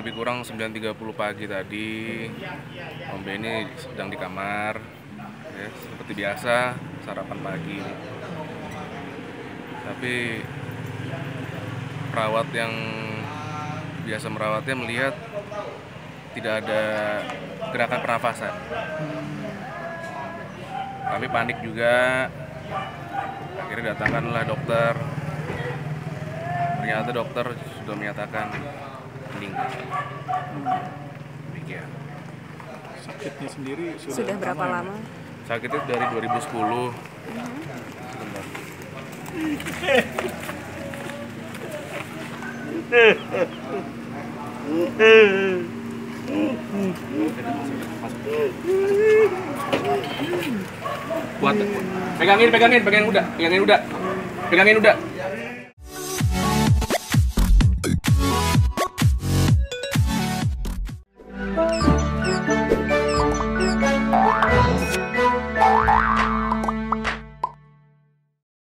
lebih kurang 9.30 pagi tadi Om Benny sedang di kamar ya, seperti biasa sarapan pagi. Tapi perawat yang biasa merawatnya melihat tidak ada gerakan pernafasan. Kami panik juga, akhirnya datangkanlah dokter. Ternyata dokter sudah menyatakan meninggal. Demikian. Sakitnya sendiri sudah berapa lama? Sakitnya dari 2010. Sebentar. Buat pegangin udah.